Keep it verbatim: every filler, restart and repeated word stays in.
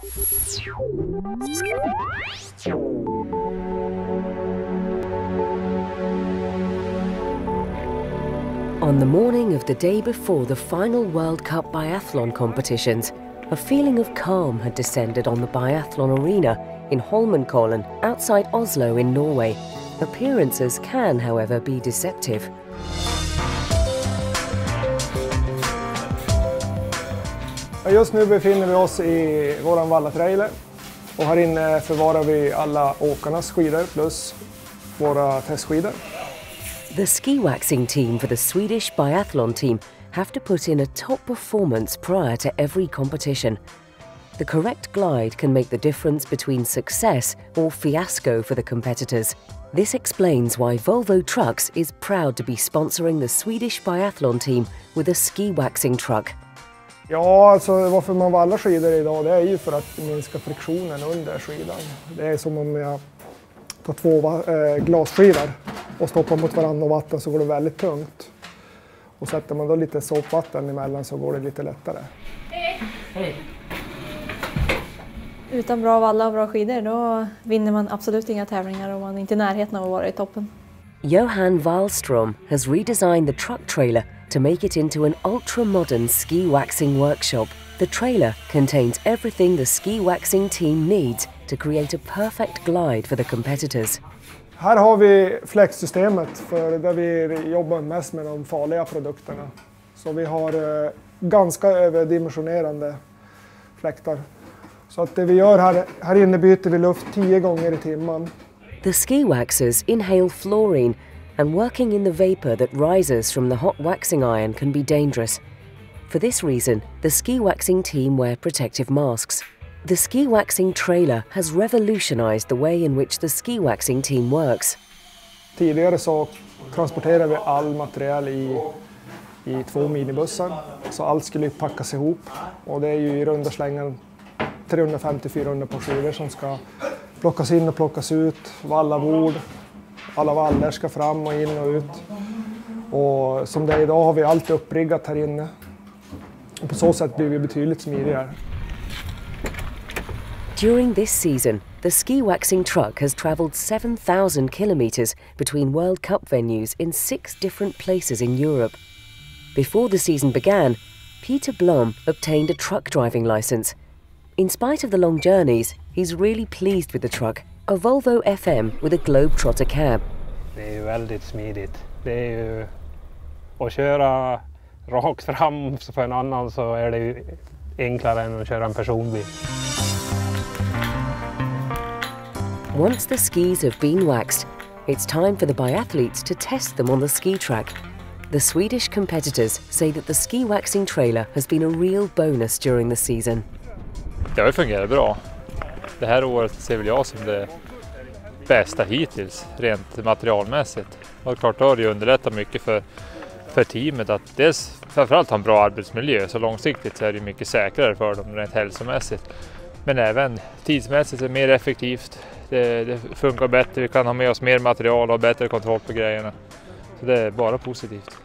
On the morning of the day before the final World Cup biathlon competitions, a feeling of calm had descended on the biathlon arena in Holmenkollen, outside Oslo in Norway. Appearances can, however, be deceptive. Just nu befinner vi oss I våran vallatrailer och här inne förvarar vi alla åkarnas skidor plus våra testskidor. The ski waxing team for the Swedish biathlon team have to put in a top performance prior to every competition. The correct glide can make the difference between success or fiasco for the competitors. This explains why Volvo Trucks is proud to be sponsoring the Swedish biathlon team with a ski waxing truck. Ja, alltså varför man vallar skidor idag, det är ju för att minska friktionen under skidan. Det är som om jag tar två glasskivor och stoppar mot varandra och vatten så går det väldigt tungt. Och sätter man då lite soppvatten emellan så går det lite lättare. Hej! Hej! Utan bra valla och bra skidor då vinner man absolut inga tävlingar om man inte är I närheten av att vara I toppen. Johan Wallström has redesigned the truck trailer to make it into an ultra-modern ski waxing workshop. The trailer contains everything the ski waxing team needs to create a perfect glide for the competitors. Här har vi flexsystemet för där vi jobbar mest med de farliga produkterna. Så vi har ganska överdimensionerande fläktar. Så att det vi gör här, här inne byter vi luft tio gånger I timmen. The ski waxers inhale fluorine, and working in the vapor that rises from the hot waxing iron can be dangerous. For this reason, the ski waxing team wear protective masks. The ski waxing trailer has revolutionized the way in which the ski waxing team works. Tidigare så transporterade vi all material I I två minibussar, så allt skulle packas ihop, och det är ju I runda slängar tre hundra femtio till fyrahundra personer som ska plockas in och plockas ut, alla bord, alla vallor ska fram och in och ut. Och som det är idag har vi allt uppriggat här inne. Och på så sätt blir vi betydligt smidigare. During this season, the ski waxing truck has traveled seven thousand kilometers between World Cup venues in six different places in Europe. Before the season began, Peter Blom obtained a truck driving license. In spite of the long journeys, he's really pleased with the truck, a Volvo F M with a Globetrotter cab. Det är väldigt smidigt. Det är ju att köra rakt fram för en annan så är det ju enklare än att köra en personbil. Once the skis have been waxed, it's time for the biathletes to test them on the ski track. The Swedish competitors say that the ski waxing trailer has been a real bonus during the season. Det har fungerat bra. Det här året ser väl jag som det bästa hittills, rent materialmässigt. Och klart har det underlättat mycket för, för teamet att dels framförallt ha en bra arbetsmiljö, så långsiktigt så är det mycket säkrare för dem rent hälsomässigt. Men även tidsmässigt är det mer effektivt, det, det funkar bättre, vi kan ha med oss mer material och bättre kontroll på grejerna. Så det är bara positivt.